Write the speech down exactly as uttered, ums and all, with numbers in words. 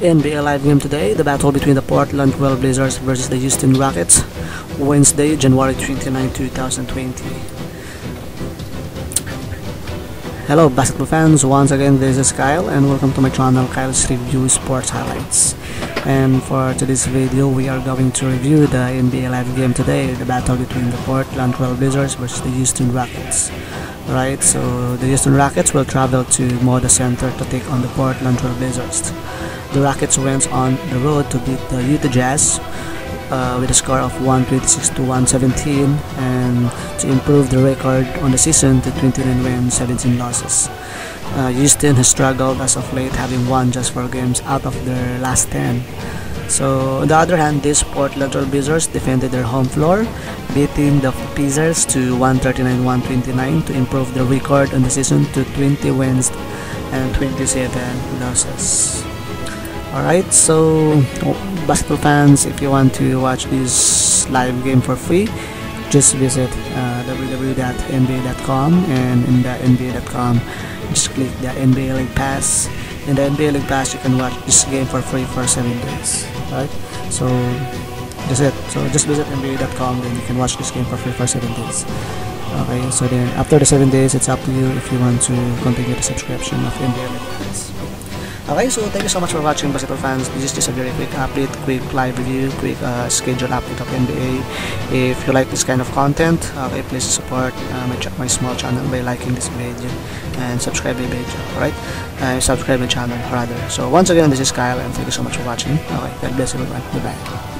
N B A live game today, the battle between the Portland Trail Blazers versus the Houston Rockets, Wednesday, January twenty-ninth, two thousand twenty. Hello basketball fans, once again this is Kyle and welcome to my channel, Kyle's Review Sports Highlights. And for today's video, we are going to review the N B A live game today, the battle between the Portland Trail Blazers versus the Houston Rockets. Right, so the Houston Rockets will travel to Moda Center to take on the Portland Trail Blazers. The Rockets went on the road to beat the Utah Jazz uh, with a score of one twenty-six to one seventeen and to improve the record on the season to twenty-nine wins, seventeen losses. Uh, Houston has struggled as of late, having won just four games out of their last ten. So, on the other hand, these Portland Trail Blazers defended their home floor, beating the Pacers to one thirty-nine to one twenty-nine to improve their record on the season to twenty wins and twenty-seven losses. Alright, so basketball fans, if you want to watch this live game for free, just visit uh, w w w dot n b a dot com, and in the n b a dot com, just click the N B A League Pass. In the N B A League Pass, you can watch this game for free for seven days. Right? So that's it. So just visit n b a dot com, then you can watch this game for free for seven days. Okay, so then after the seven days, it's up to you if you want to continue the subscription of N B A League Pass. Okay, so thank you so much for watching, basketball fans. This is just a very quick update, quick live review, quick uh, schedule update of N B A. If you like this kind of content, okay, please support uh, my, ch my small channel by liking this video and subscribing to the video, alright? Uh, subscribe to the channel, rather. So once again, this is Kyle, and thank you so much for watching. Okay, God bless everyone. Goodbye.